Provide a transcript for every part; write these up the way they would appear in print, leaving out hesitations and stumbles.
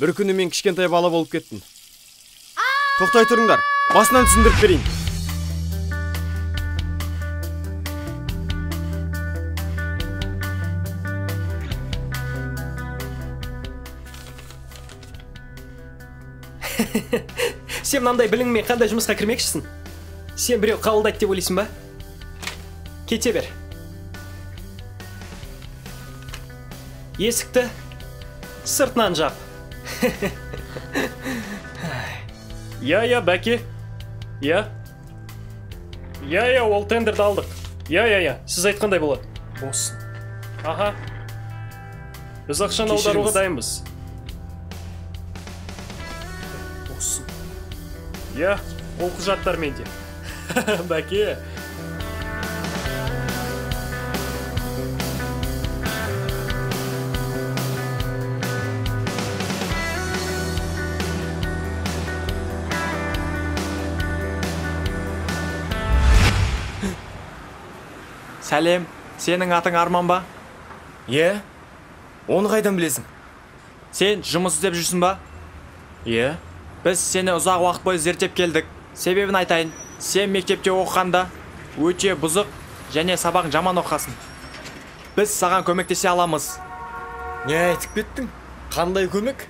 Bir күні мен кішкентай бала болып кеттім. Тоқтай тұрыңдар, басынан түсіндіріп берейін. Сен мынандай біліңмен қандай жұмысқа кірмекшісің? Сен біреу қабылдайды деп ойлайсың ба? Кете бер. Есікті сыртынан жап. Я, Бәке. Я, ол тендерді алдық. Я, сіз айтқандай болады. Болсын. Аха. Біз ақшаны аударуға дайынбыз. Болсын. Я, ол құжаттар менде. Бәке. Сәлем, сенің атың Арман ба? Оны қайдан білесің? Сен жұмыс іздеп жүрсің ба? Біз сені ұзақ уақыт бойы зерттеп келдік. Себебін айтайын, сен мектепте оқығанда өте бұзық және сабағын жаман оқығансың. Біз саған көмектесе аламыз. Не айтып кеттің? Қандай көмек?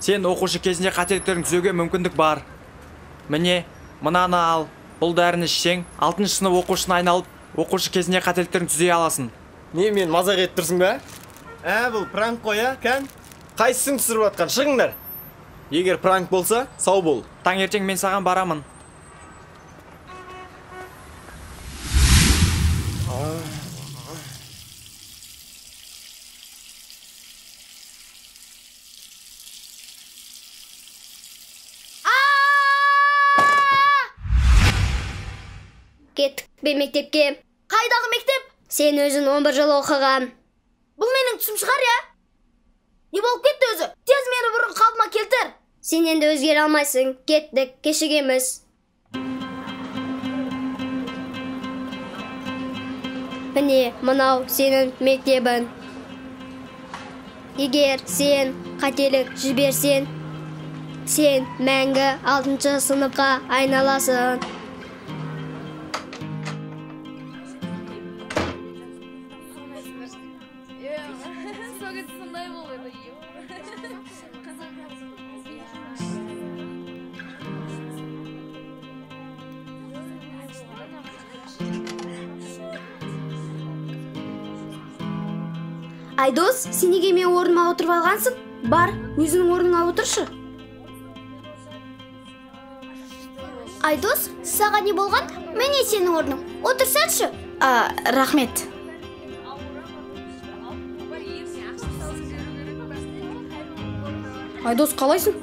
Сен оқушы кезінде қателіктерін түзеуге мүмкіндік бар. Міне, мынаны ал. Бұл дәріні ішсең, 6-шы сынып оқушыны айналып, оқушы кезіне қателіктерін түзей аласың. Не, мен мазақ еттірсің бе? Бұл пранк қоя, кән? Қайсың түсіріп атқан, шығыңдар. Егер пранк болса, сау бол. Таңертең мен саған барамын. Бе мектепке. Қайдағы мектеп? Сен өзің 11 жыл оқыған. Бұл менің түсім шығар, я? Не болып кетті өзі? Тез мені бұрын қалпыма келтір. Сен енді өзгере алмайсың. Кеттік, кешігеміз. Міне, мынау сенің мектебің. Егер сен қателік жіберсең, сен мәңгі 6-шы сыныпқа айналасың. Айдос, сен неге мен орныма отырып алғансың? Бар, өзінің орнына отыршы. Айдос, саған не болған? Мен сенің орның. Отырсаңшы. Рахмет. Айдос, қалайсың?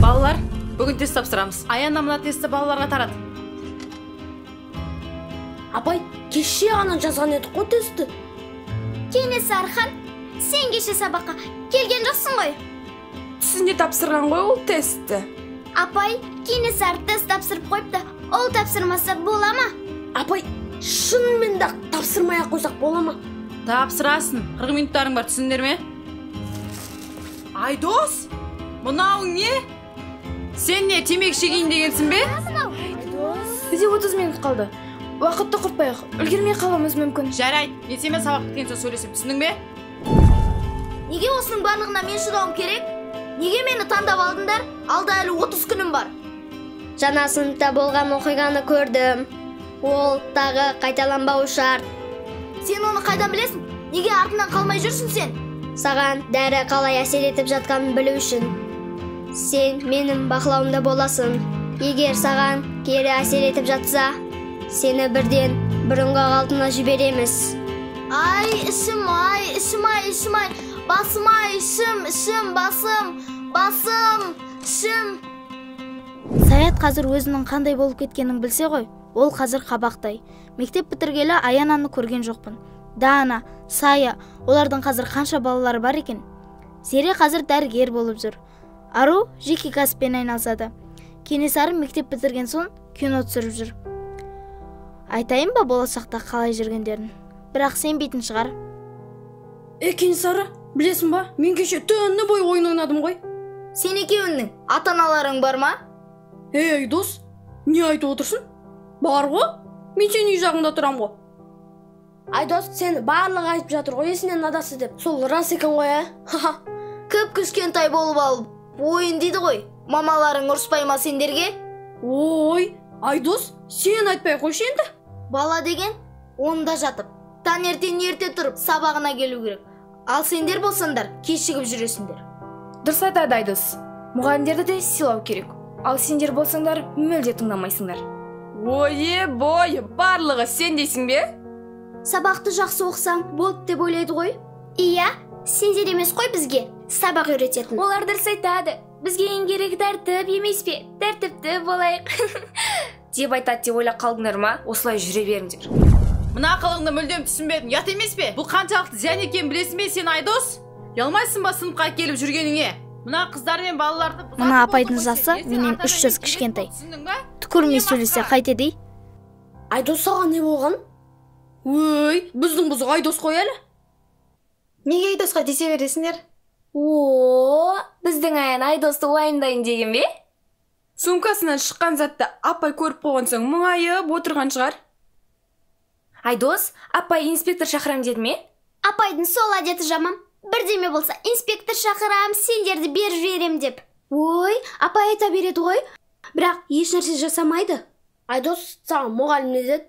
Балалар, бүгін тест тапсырамыз. Аяна мына тестті балаларға тарат. Апай, кеше ана жазған еді қой тесті. Кенесархан, сен кеше сабаққа келген жоқсың ғой. Түсінде тапсырған ғой ол тестті. Апай, Кенесар тест тапсырып қойыпты. Ол тапсырмаса бола ма? Апай, шынымен да тапсырмай қойсақ бола ма? Тапсырасын. 40 минуттарың бар, түсіндер ме? Айдос, мынауың не? Сен не, темекі шегейін дегенсің бе? Айдос, бізде 30 минут қалды. Уақытты құртпайық, үлгермей қаламыз мүмкін. Жарайды, ертеме сабақ біткен соң сөйлесіп, түсіндің бе? Неге осының барлығына мен шыдауым керек? Неге мені таңдап алдыңдар? Алда әлі 30 күнім бар. Жаңа сыныпта болған оқиғаны көрдім. Ол тағы қайталанбауы шарт. Сен оны қайдан білесің? Неге артынан қалмай жүрсің сен? Саған дәрі қалай әсер етіп жатқанын білу үшін. Сен менің бақылауымда боласың. Егер саған кері әсер етіп жатса, сені бірден бұрынғы қалтына жібереміз. Ай, ішім, басым, ай, ішім, басым. Саят қазір өзінің қандай болып кеткенін білсе ғой, ол қазір қабақтай. Мектеп бітіргелі Аянаны көрген жоқпын. Дана, Сая, олардың қазір қанша балалары бар екен? Зере қазір дәрігер болып жүр. Ару жеке кәсіппен айналысады. Кенесары мектеп бітірген соң кино түсіріп жүр. Айтайын ба болашақта қалай жүргендерін? Бірақ сен бейтін шығар. Кенесары, білесің ба? Мен кеше түні бой ойын ойнадым ғой. Сен екеуіңнің ата-аналарың бар ма? Ей, дос, не айтып отырсың? Бар ғой? Мен сен үй жағында тұрам ғой. Айдос, сен барлығы айтып жатыр ғой, есінен надасы деп. Сол рас екен ғой, ә? Кіп кішкентай болып алып, ойын дейді ғой. Мамаларың ұрыспай ма сендерге? Ой, Айдос, сен айтпай қойшы енді. Бала деген онда жатып, таңертең ерте тұрып, сабағына келу керек. Ал сендер болсаңдар, кешігіп жүресіңдер. Дұрыс айтады Айдос. Мұғалімдерді де сыйлау керек. Ал сендер болсаңдар, мүлде тыңдамайсыңдар. Ойы-бойы, барлығы сен дейсің бе? Сабақты жақсы оқсаң, болды деп ойлайды ғой. Иә, сендер емес қой бізге сабақ үйрететін. Олар дұрыс айтады. Бізге ең керек тәртіп емес пе? Тәртіпті болайық. Деп айтады деп ойлап қалдыңдар ма? Осылай жүре беріңдер. Мына қылыңды мүлдем түсінбедім. Ұят емес пе? Бұл қаншалықты зиян екенін білесің бе сен, Айдос? Ұялмайсың ба сыныпқа келіп жүргеніңе? Мына қыздар мен балаларды... Мына апайдың жасы менен 3 жас кішкентай. Түкірмей сөйлесе қайтеді? Айдос, саған не болған? Өй, біздің бұзық Айдос қой әлі. Неге Айдосқа десе бересіңдер? О, біздің аян Айдосты уайымдайын деген бе? Сумкасынан шыққан затты апай көріп қойған соң мұңайып отырған шығар. Айдос, апай инспектор шақырам деді ме? Апайдың сол әдеті жаман. Бірдеме болса, инспектор шақырам, сендерді бер жіберем деп. Ой, апай айта береді ғой. Бірақ ешнәрсе жасамайды. Айдос, саған мұғалім не деді?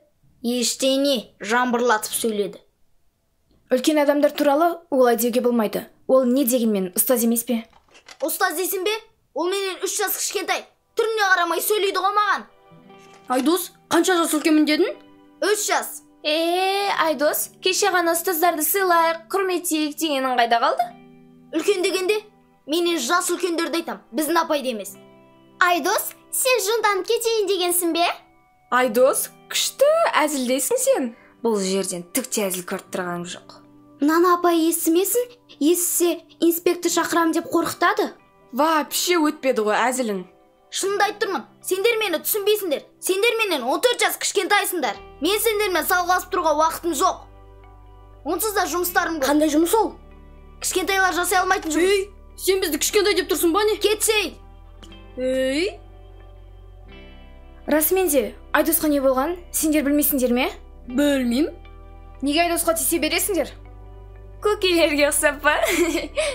Ештеңе, жамбырлатып сөйледі. Үлкен адамдар туралы олай деуге болмайды. Ол не дегенмен, ұстаз емес пе? Ұстаз дейсің бе? Ол менен 3 жас кішкентай. Түріне қарамай сөйлейді ғой маған. Айдос, қанша жас үлкенмін дедің? 3 жас. Айдос, кеше ғана ұстаздарды сыйлайық, құрметтейік дегенің қайда қалды? Үлкен дегенде, менен жас үлкендерді айтам, біздің апайды емес. Айдос, сен жынданып кетейін дегенсің бе? Айдос, күшті әзілдесің сен. Бұл жерден тікте әзіл көрттіргенім жоқ. Мынаны апай естімесін, естісе инспектор шақырам деп қорқытады. Вообще өтпеді ғой әзілің. Шынында айтып тұрмын, сендер мені түсінбейсіңдер. Сендер менен 14 жас кішкентайсыңдар. Мен сендермен салғасып тұруға уақытым жоқ. Онсыз да жұмыстарым көп. Қандай жұмыс ол? Кішкентайлар жасай алмайтын жұмыс. Ей, сен бізді кішкентай деп тұрсың ба не? Кетсей. Ей. Расымен де, Айдосқа не болған? Сендер білмейсіңдер ме? Білмейм. Неге Айдосқа тисе бересіңдер? Көкелерге ұқсап па?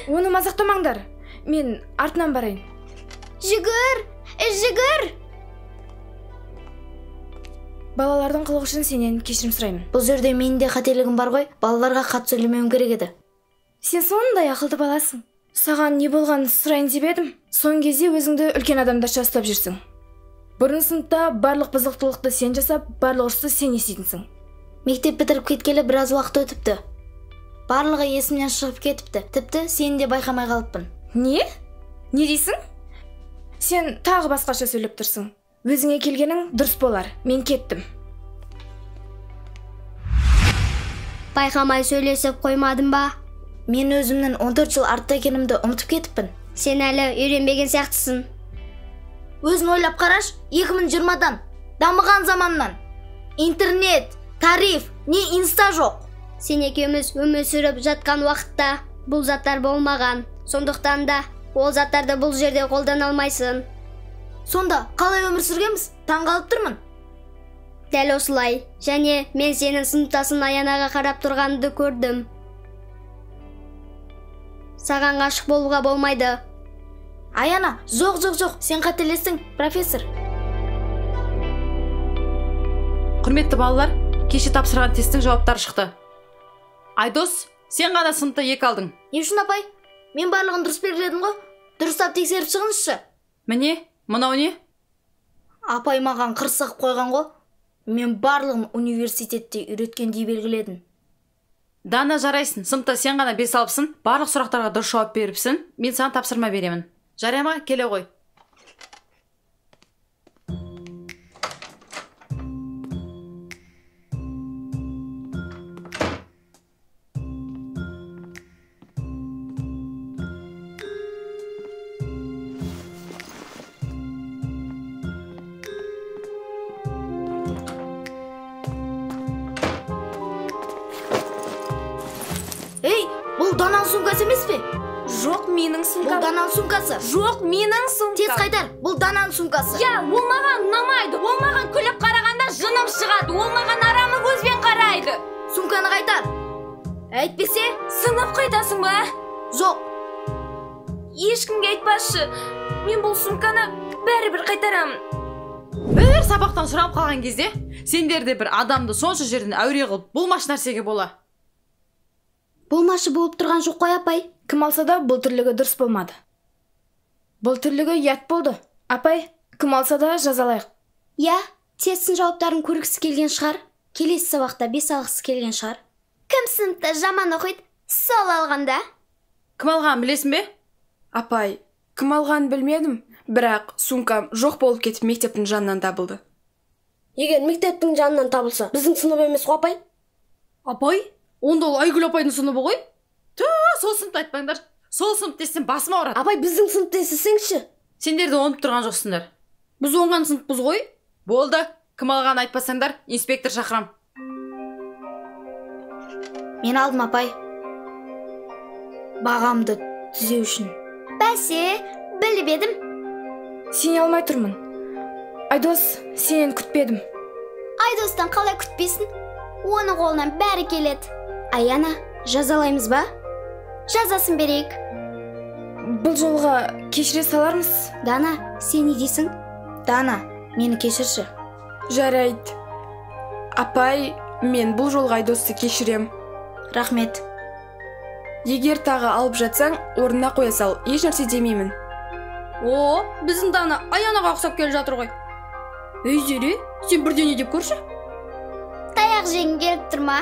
Оны мазақтамаңдар. Мен артынан барайын. Жүгір! Жүгір! Балалардың қылық үшін сенен кешірім сұраймын. Бұл жерде менің де қателігім бар ғой, балаларға қатты сөйлемеуім керек еді. Сен сондай ақылды баласың. Саған не болғанын сұрайын деп едім. Соңғы кезде өзіңді үлкен адамдарша ұстап жүрсің. Бұрын сыныпта барлық бұзықтылықты сен жасап, барлық ұрысты сен еститінсің. Мектеп бітіріп кеткелі біраз уақыт өтіпті. Барлығы есімнен шығып кетіпті. Тіпті сен де байқамай қалыппын. Не? Не дейсің? Сен тағы басқаша сөйлеп тұрсың. Өзіңе келгенің дұрыс болар. Мен кеттім. Байқамай сөйлесіп қоймадым ба? Мен өзімнің 14 жыл артта екенімді ұмытып кетіппін. Сен әлі үйренбеген сияқтысың. Өзің ойлап қараш, 2020-дан, дамыған заманнан. Интернет, тариф, не инста жоқ. Сен екеуміз өмір сүріп жатқан уақытта бұл заттар болмаған. Сондықтан да ол заттарды бұл жерде қолдан алмайсың. Сонда қалай өмір сүргеміз? Таңғалып тұрмын. Дәл осылай. Және мен сенің сыныптасың Аянаға қарап тұрғанды көрдім. Саған ғашық болуға болмайды. Аяна, жоқ, жоқ, жоқ. Сен қателестің, профессор. Құрметті балалар, кеше тапсырған тесттің жауаптары шықты. Айдос, сен ғана сыныпта 2 алдың. Не үшін апай? Мен барлығын дұрыс бергіледім ғой. Дұрыстап тексеріп шығыңызшы. Міне, мынау не? Апай маған қырсығып қойған ғой. Мен барлығын университетте үйреткендей белгіледім. Дана, жарайсың. Сыныпта сен ғана 5 алыпсың. Барлық сұрақтарға дұрыс жауап беріпсің. Мен саған тапсырма беремін. Жарайма, келе ғой. Бұлдан ал сумкасы емес пе? Жоқ, менің сумкам. Бұлдан ал сумкасы. Жоқ, менің сумкам. Тез қайтар, бұлдан ал сумкасы. Я, ол маған ұнамайды, ол маған күліп қарағанда жыным шығады, ол маған арамы көзбен қарайды. Сумканы қайтар. Әйтпесе, сынып қайтасың ба? Жоқ. Ешкімге айтпашы, мен бұл сумканы бәрібір қайтарамын. Бір сабақтан сұрап қалған кезде, сендерде бір адамды сонша жерден әуре қылып, болмашы нәрсеге бола. Болмашы болып тұрған жоқ қой, апай. Кім алса да, бұл түрлігі дұрыс болмады. Бұл түрлігі ұят болды. Апай, кім алса да, жазалайық. Я, тестің жауаптарын көргісі келген шығар. Келесі сабақта бес алғысы келген шығар. Кім сыныпта жаман оқиды, сол алғанда? Кім алған, білесің бе? Апай, кім алған білмедім, бірақ сумкам жоқ болып кетіп мектептің жанынан табылды. Егер мектептің жанынан табылса, біздің сынып емес қой, апай? Апай? Онда ол Айгүл апайдың сыныбы ғой? Тө, сол сыныпты айтпаңдар. Сол сыныпты естісем басым ауырады. Апай, біздің сыныпты естісеңші. Сендерді оңып тұрған жоқсыңдар. Біз оңған сыныппыз ғой? Болды, кім алғанын айтпасаңдар, инспектор шақырам. Мен алдым, апай. Бағамды түзеу үшін. Бәсе, біліп едім. Сене алмай тұрмын. Айдос, сенен күтпедім. Айдостан қалай күтпесін? Оның қолынан бәрі келеді. Аяна, жазалаймыз ба? Жазасын берейік. Бұл жолға кешіре салармыз? Дана, сен не дейсің? Дана, мені кешірші. Жарайды. Апай, мен бұл жолға Айдосты кешірем. Рахмет. Егер тағы алып жатсаң, орнына қоя сал, еш нәрсе демеймін. О, біздің Дана Аянаға ұқсап келе жатыр ғой. Өздері, сен бірдене деп көрші. Таяқ жегің келіп тұр ма?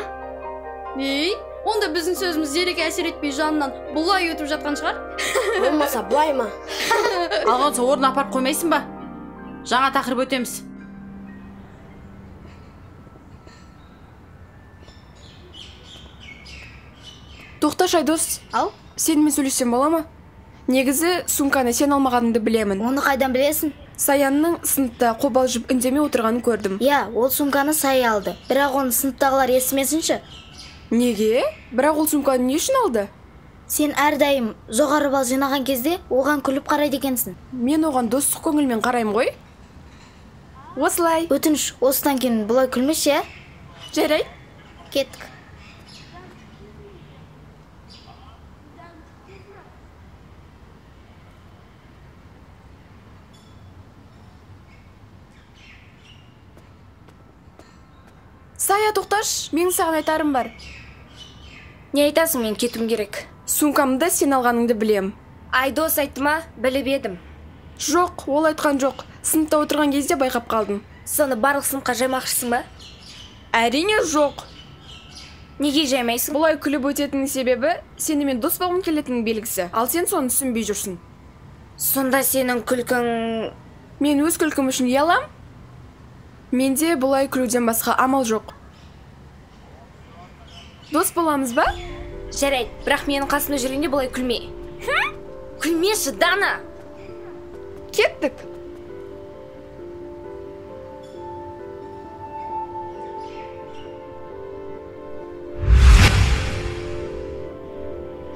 Ей, онда біздің сөзіміз зереге әсер етпей жанынан бұлай өтіп жатқан шығар. Болмаса бұлай ма? Алғанса орнына апарып қоймайсың ба? Жаңа тақырып өтеміз. Тоқташ, Айдос, ал? Сенімен сөйлессем бола ма? Негізі, сумканы сен алмағаныңды білемін. Оны қайдан білесің? Саянның сыныпта қобалжып үндемей отырғанын көрдім. Иә, ол сумканы Сай алды. Бірақ оны сыныптағылар естімесінші. Неге? Бірақ ол сумканы не үшін алды? Сен әрдайым жоғары балл жинаған кезде оған күліп қарайды екенсің. Мен оған достық көңілмен қараймын ғой. Осылай. Өтініш, осыдан кейін бұлай күлмеші, ә? Жарайды. Кеттік. Сая, тоқташ, мен саған айтарым бар. Не айтасың, мен кетім керек. Сумкамды сен алғаныңды білем. Айдос айтты ма? Біліп едім. Жоқ, ол айтқан жоқ. Сыныпта отырған кезде байқап қалдым. Соны барлық сыныпқа жаймақшысың ба? Әрине жоқ. Неге жаймайсың? Бұлай күліп өтетінің себебі, сенімен дос болғым келетінің белгісі. Ал сен соны түсінбей жүрсің. Сонда сенің күлкің... Мен өз күлкім үшін ұялам? Менде бұлай күлуден басқа амал жоқ. Дос боламыз ба? Жарайды, бірақ менің қасымда жүргенде бұлай күлме. Күлмеші, Дана! Кеттік!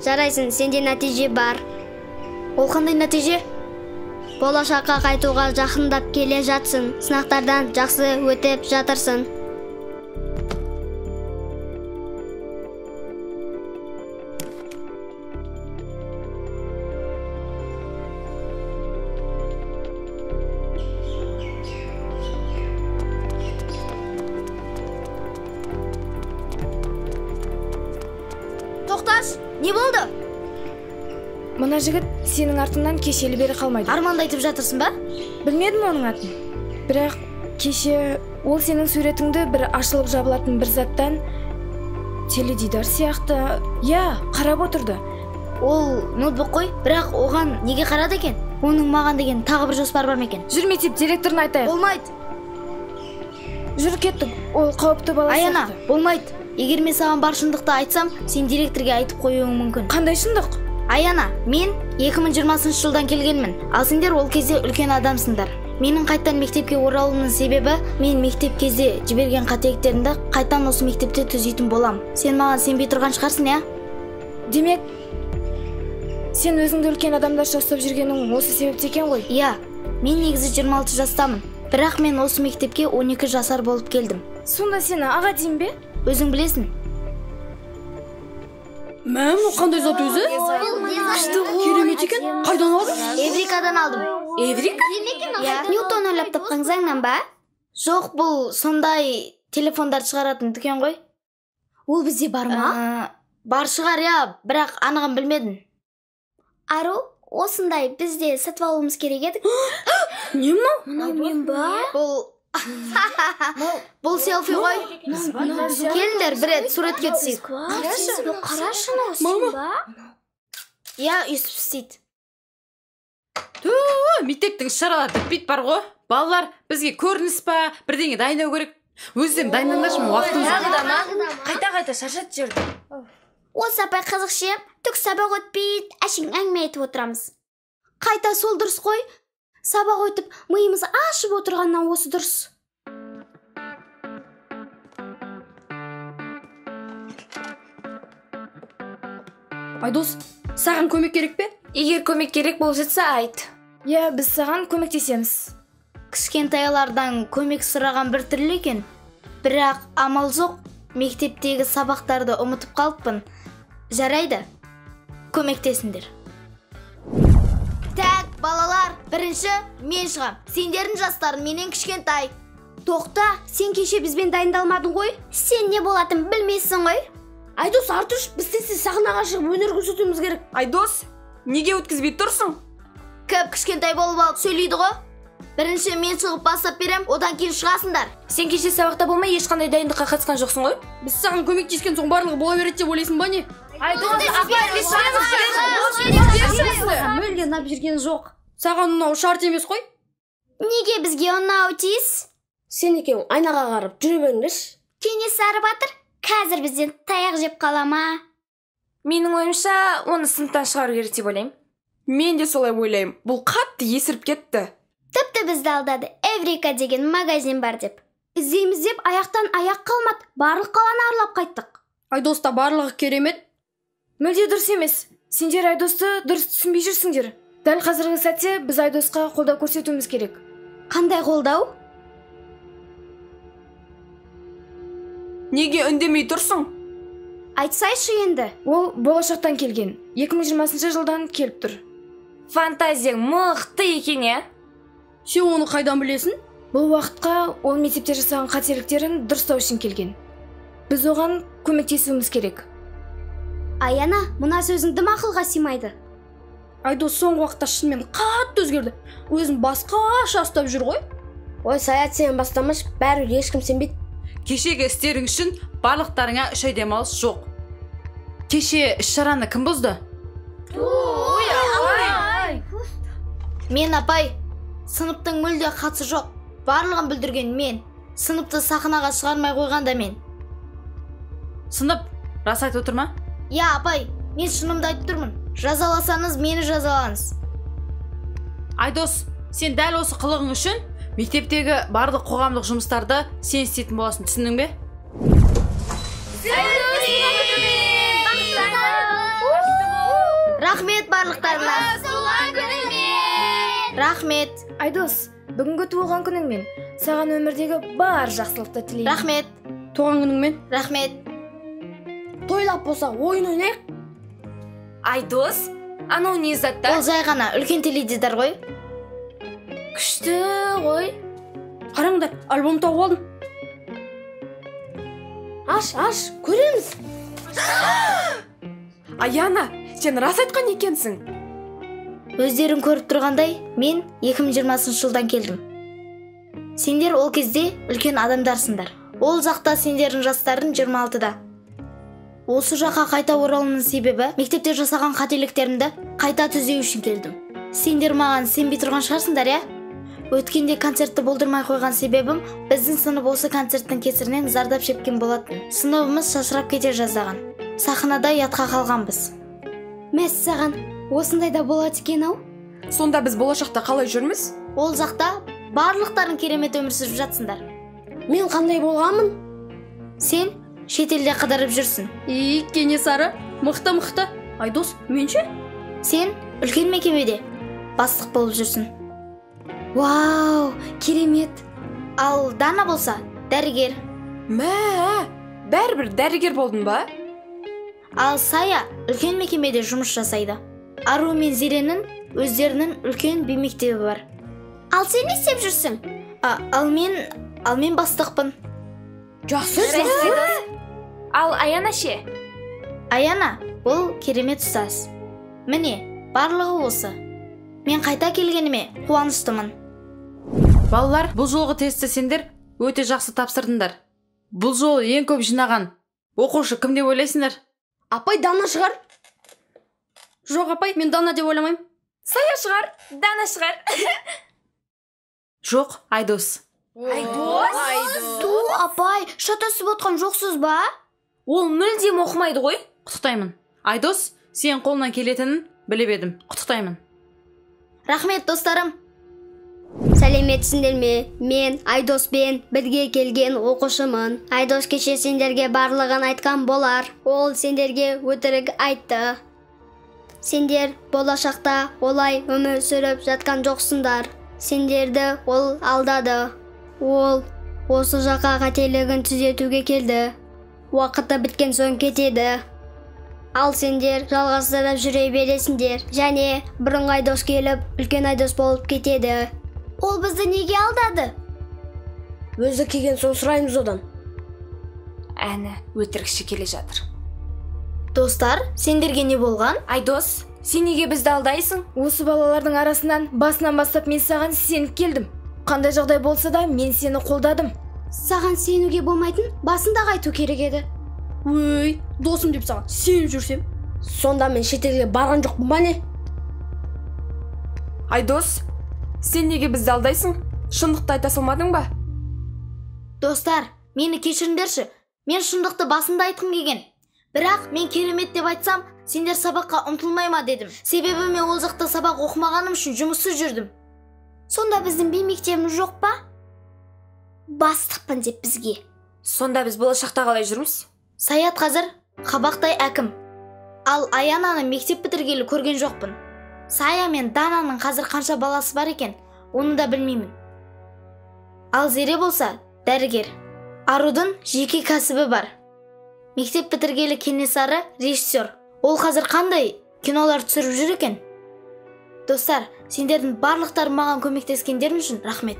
Жарайсың, сенде нәтиже бар. Ол қандай нәтиже? Болашаққа қайтуға жақындап келе жатсың. Сынақтардан жақсы өтіп жатырсың. Жігіт, сенің артыңнан кешелі бері қалмайды. Арманды айтып жатырсың ба? Білмедім оның атын. Бірақ кеше ол сенің суретіңді бір ашылып жабылатын бір заттан теледидар сияқты, я, қарап отырды. Ол ноутбук қой, бірақ оған неге қарады екен? Оның маған деген тағы бір жоспар бар ма екен? Жүр, мектеп директорын айтайық. Болмайды. Жүр, кеттік. Ол қауіпті бала. Аяна, болмайды. Егер мен саған бар шындықты айтсам, сен директорға айтып қоюың мүмкін. Қандай шындық? Аяна, мен 2020 жылдан келгенмін, ал сендер ол кезде үлкен адамсыңдар. Менің қайттан мектепке оралуымның себебі, мен мектеп кезде жіберген қателіктерімді қайттан осы мектепте түзейтін болам. Сен маған сенбей тұрған шығарсың, ә? Демек, сен өзіңді үлкен адамдар жасап жүргенің осы себепте екен ғой? Иә, мен негізі 26 жастамын, бірақ мен осы мектепке 12 жасар болып келдім. Сонда сені аға дейін бе? Өзің білесің. Мәм, қандай зат өзі? Керемет екен, қайдан алдың? Эврикадан алдым. Эврика? Ньютон ойлап тапқан заңнан ба? Жоқ, бұл сондай телефондар шығаратын дүкен ғой. Ол бізде бар ма? Бар шығар, я, бірақ анығын білмедім. Ару, осындай бізде сатып алуымыз керек едік. Не ма? Мынау мен ба? Бұл селфи ғой. Келіңдер, бір рет суретке түсейік. Қарашы, мынау сен ба? Я, Юсіп істейді. Мектептің шаралары бітпейді бар ғой. Балалар, бізге көрініс па, бірдеңе дайындау керек. Өзден дайындаңдаршы, уақытымыз. Қайта-қайта шаршат жерді. Осы апай қызықшы, түк сабақ өтпейді, әшің әңгіме айтып отырамыз. Қайта сол дұрыс қой, сабақ өтіп, миымыз ашып отырғаннан осы дұрыс. Айдос, саған көмек керек пе? Егер көмек керек болып жетсе айт. Иә, біз саған көмектесеміз. Кішкентайлардан көмек сұраған бір түрлі екен, бірақ амал жоқ, мектептегі сабақтарды ұмытып қалыппын. Жарайды, көмектесіндер. Так, балалар, бірінші мен шығам. Сендердің жастарын менен кішкентай. Тоқта, сен кеше бізбен дайындалмадың ғой? Сен не болатын білмейсің ғой? Айдос, Артуш, бізден сіз сахнаға шығып өнер көрсетуіміз керек. Айдос, неге өткізбей тұрсың? Көп кішкентай болып алып сөйлейді ғой. Бірінші мен шығып бастап берем, одан кейін шығасыңдар. Сен кеше сабақта болмай ешқандай дайындыққа қатысқан жоқсың ғой? Біз саған көмектескен соң барлығы бола береді деп ойлайсың ба не? Айдос, апай, біз шығамыз. Мүлде ұнап жүрген жоқ. Саған ұнау шарт емес қой? Неге бізге ұнау тиіс? Сен екеуің айнаға қарап жүре беріңдерші. Кенесары батыр, қазір бізден таяқ жеп қала ма? Менің ойымша, оны сыныптан шығару керек деп ойлаймын. Мен де солай ойлаймын. Бұл қатты есіріп кетті. Тіпті бізді алдады, Эврика деген магазин бар деп. Іздейміз деп, аяқтан аяқ қалмады, барлық қаланы арлап қайттық. Айдоста барлығы керемет. Мүлде дұрыс емес. Сендер Айдосты дұрыс түсінбей жүрсіңдер. Дәл қазіргі сәтте біз Айдосқа қолдау көрсетуіміз керек. Қандай қолдау? Неге үндемей тұрсың? Айтсайшы енді. Ол болашақтан келген. 2020 жылдан келіп тұр. Фантазияң мықты екен, ә? Сен оны қайдан білесің? Бұл уақытқа ол мектепте жасаған қателіктерін дұрыстау үшін келген. Біз оған көмектесуіміз керек. Аяна, мына сөзіңді мақұлға сыймайды. Айдос соңғы уақытта шынымен қатты өзгерді. Өзін басқаша ұстап жүр ғой. Ой, Саят, сен бастамаш, бәрі ешкім сенбейді. Кешегі істерің үшін барлықтарыңа 3 ай демалыс жоқ. Кеше іс-шараны кім бұзды? Мен, апай. Сыныптың мүлде қатысы жоқ. Барлығын бүлдірген мен. Сыныпты сахнаға шығармай қойған да мен. Сынып, рас айтып отыр ма? Иә, апай, мен шынымды айтып тұрмын. Жазаласаңыз, мені жазалаңыз. Айдос, сен дәл осы қылығың үшін мектептегі барлық қоғамдық жұмыстарды сен істейтін боласың, түсіндің бе? Рахмет барлықтарыңа. Рахмет. Айдос, бүгінгі туылған күніңмен саған өмірдегі бар жақсылықты тілеймін. Рахмет. Туған күніңмен? Рахмет. Тойлап болса, ойын ойнайық. Айдос, анау не заттар? Ол жай ғана үлкен теледидар ғой. Күшті ғой. Қараңдар, альбом тауып алдым. Аш, көреміз. Аяна, сен рас айтқан екенсің. Өздерін көріп тұрғандай, мен 2020 жылдан келдім. Сендер ол кезде үлкен адамдарсыңдар. Ол жақта сендердің жастарын 26-да. Осы жаққа қайта оралуымның себебі мектепте жасаған қателіктерімді қайта түзеу үшін келдім. Сендер маған сенбей тұрған шығарсыңдар, я? Өткенде концертті болдырмай қойған себебім, біздің сынып осы концерттің кесірінен зардап шепкен болатын. Сыныбымыз шашырап кете жаздаған. Сахнада ятқа қалғанбыз. Мәссаған, осындай да болады екен ау? Сонда біз болашақта қалай жүрміз? Ол жақта барлықтарың керемет өмір сүріп жатсыңдар. Мен қандай болғамын? Сен шетелде қыдырып жүрсің. Кенесары, мықты мықты. Айдос, менше? Сен үлкен мекемеде бастық болып жүрсің. Вау, керемет. Ал Дана болса дәрігер. Мә, бәрібір дәрігер болдың ба? Ал Сая үлкен мекемеде жұмыс жасайды. Ару мен Зеренің өздерінің үлкен бей мектебі бар. Ал сен не істеп жүрсің? Ал мен бастықпын. Жақсы. Ал Аяна ше? Аяна ол керемет ұстаз. Міне, барлығы осы. Мен қайта келгеніме қуаныштымын. Балалар, бұл жолғы тестті сендер өте жақсы тапсырдыңдар. Бұл жолы ең көп жинаған оқушы кім деп ойлайсыңдар? Апай Дана шығар? Жоқ апай, мен Дана деп ойламаймын. Сая шығар, Дана шығар. Жоқ, Айдос. Айдос? Ту, апай, шатасып отқан жоқсыз ба? Ол мүлдем оқымайды ғой. Құттықтаймын. Айдос, сен қолынан келетінін біліп едім. Құттықтаймын. Рахмет, достарым. Сәлеметсіңдер ме? Мен Айдоспен бірге келген оқушымын. Айдос кеше сендерге барлығын айтқан болар. Ол сендерге өтірік айтты. Сендер болашақта олай өмір сүріп жатқан жоқсыңдар. Сендерді ол алдады. Ол осы жаққа қателігін түзетуге келді. Уақыты біткен соң кетеді. Ал сендер жалғастырып жүре бересіңдер. Және бұрынғы Айдос келіп, үлкен Айдос болып кетеді. Ол бізді неге алдады? Өзі келген соң сұраймыз одан. Әні өтірікші келе жатыр. Достар, сендерге не болған? Айдос, сен неге бізді алдайсың? Осы балалардың арасынан басынан бастап мен саған сеніп келдім. Қандай жағдай болса да мен сені қолдадым. Саған сенуге болмайтын басындағы айту керек еді. Өй, досым деп саған сеніп жүрсем. Сонда мен шетелге барған жоқпын ба не? Айдос, сен неге бізді алдайсың? Шындықты айта салмадың ба? Достар, мені кешіріңдерші. Мен шындықты басында айтқым келген. Бірақ мен керемет деп айтсам, сендер сабаққа ұмтылмай ма дедім. Себебі мен ол жақта сабақ оқымағаным үшін жұмыссыз жүрдім. Сонда біздің бей мектебіміз жоқ па? Бастықпын деп бізге. Сонда біз болашақта қалай жүрміз? Саят қазір қабақтай әкім. Ал Аянаны мектеп бітіргелі көрген жоқпын. Сая мен Дананың қазір қанша баласы бар екен, оны да білмеймін. Ал Зере болса, дәрігер. Арудың жеке кәсібі бар. Мектеп бітіргелі Кенесары режиссер. Ол қазір қандай кинолар түсіріп жүр екен? Достар, сендердің барлықтарың маған көмектескендерің үшін рахмет.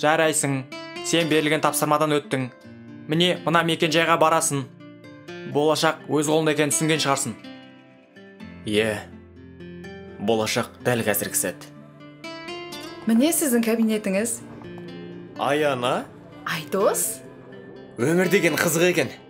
Жарайсың, сен берілген тапсырмадан өттің. Міне, мына мекенжайға барасың. Болашақ өз қолында екенін түсінген шығарсың. Болашақ дәл қазіргі сәт. Міне сіздің кабинетіңіз. Аяна? Айдос? Өмір деген қызық екен.